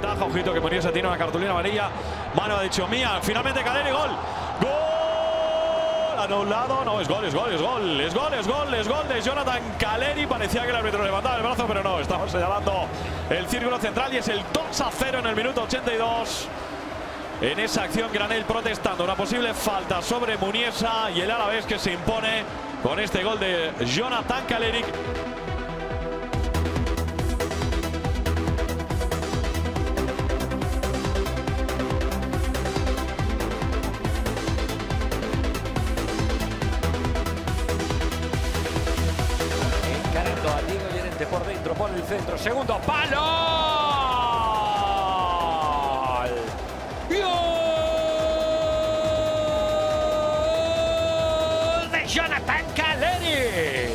ventaja. Ojito, que Muniesa tiene una cartulina amarilla. Mano ha dicho mía. Finalmente Calleri, gol. Gol anulado. No, es gol, es gol, es gol. Es gol, es gol, es gol de Jonathan Calleri. Parecía que el árbitro levantaba el brazo, pero no. Estamos señalando el círculo central y es el 2-0 en el minuto 82. En esa acción, Granel protestando una posible falta sobre Muniesa y el Alavés que se impone con este gol de Jonathan Calleri. Encarando al Diego Llorente por dentro, por el centro, segundo palo. Jonathan Calleri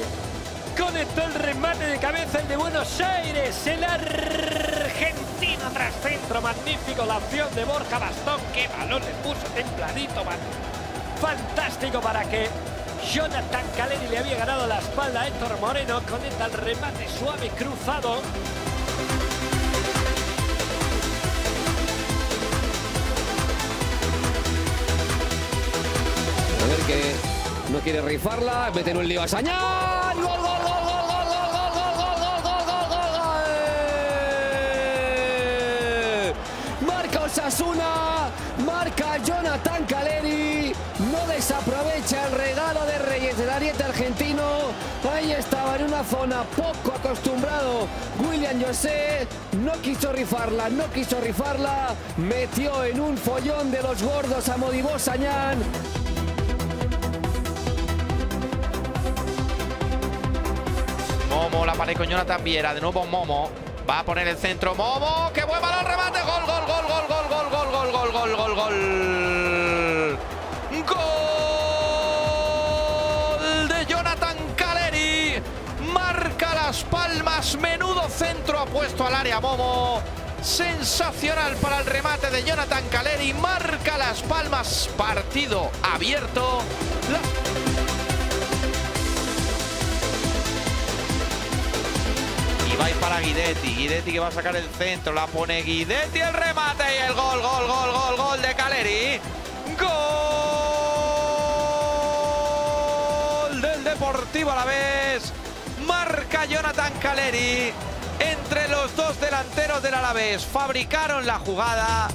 conectó el remate de cabeza, el de Buenos Aires, el argentino tras centro. Magnífico la acción de Borja Bastón, qué balón le puso, templadito, fantástico para que Jonathan Calleri le había ganado la espalda a Héctor Moreno. Conecta el remate suave, cruzado. A ver qué... No quiere rifarla, meten un lío a Sañán. ¡Gol, gol, gol, gol, gol, gol, gol, gol, gol, gol, gol, gol! Marca Osasuna, marca Jonathan Calleri, no desaprovecha el regalo de Reyes, del ariete argentino. Ahí estaba en una zona poco acostumbrado William José, no quiso rifarla, metió en un follón de los gordos a Modibó Sañán. Momo, la pared con Jonathan Viera, de nuevo Momo, va a poner el centro, Momo, que buen balón, remate, gol, gol, gol, gol, gol, gol, gol, gol, gol, gol, gol, gol, gol de Jonathan Calleri, marca Las Palmas, menudo centro ha puesto al área Momo, sensacional para el remate de Jonathan Calleri, marca Las Palmas, partido abierto. Va para Guidetti, que va a sacar el centro, la pone Guidetti, el remate y el gol, gol, gol, gol, gol de Calleri. Gol del Deportivo Alavés, marca Jonathan Calleri. Entre los dos delanteros del Alavés fabricaron la jugada.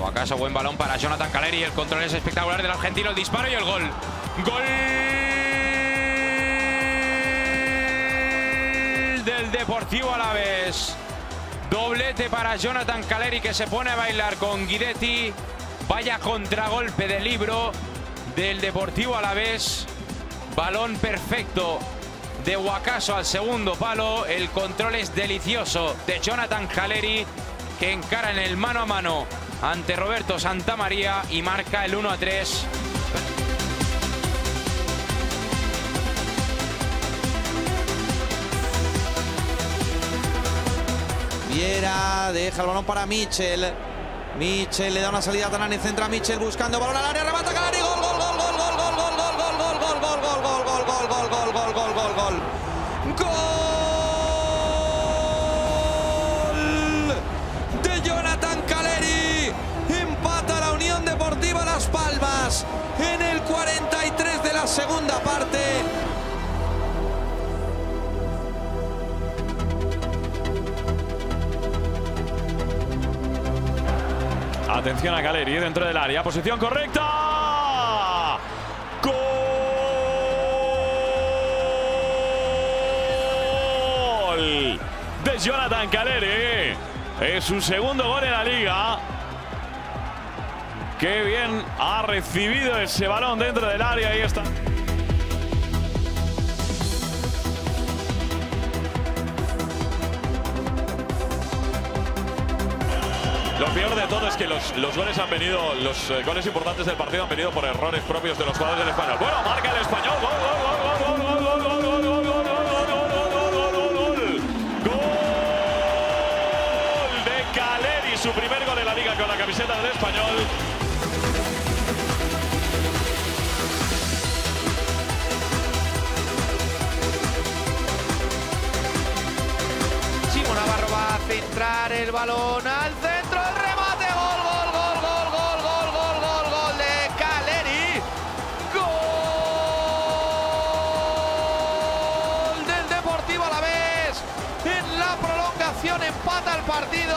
Wakaso, buen balón para Jonathan Calleri, el control es espectacular del argentino, el disparo y el gol. ¡Gol del Deportivo Alavés! Doblete para Jonathan Calleri, que se pone a bailar con Guidetti. Vaya contragolpe de libro del Deportivo Alavés. Balón perfecto de Wakaso al segundo palo. El control es delicioso de Jonathan Calleri, que encara en el mano a mano ante Roberto Santamaría y marca el 1-3. Viera deja el balón para Michel. Michel le da una salida a Tanane, centra a Michel buscando balón al área, remata Calleri, gol, gol, gol, gol, gol, gol, gol, gol, gol, gol, gol, gol, gol, gol, gol, gol, gol, gol, gol, gol. Palmas en el 43 de la segunda parte. Atención a Calleri dentro del área, posición correcta. Gol de Jonathan Calleri. Es su segundo gol en la liga. Qué bien ha recibido ese balón dentro del área, ahí está. Lo peor de todo es que los goles han venido, los goles importantes del partido han venido por errores propios de los jugadores del Español. Bueno, marca el Español, gol, gol, gol. Su primer gol de la liga con la camiseta del Español. entrar el balón al centro, el remate, gol, gol, gol, gol, gol, gol, gol, gol, gol de Calleri. Gol del Deportivo Alavés. En la prolongación empata el partido.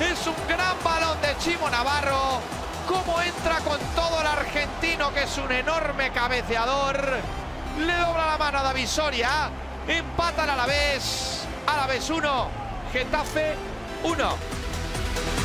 Es un gran balón de Chimo Navarro. Cómo entra con todo el argentino, que es un enorme cabeceador. Le dobla la mano a David Soria. Empatan Alavés. Alavés 1, Getafe 1.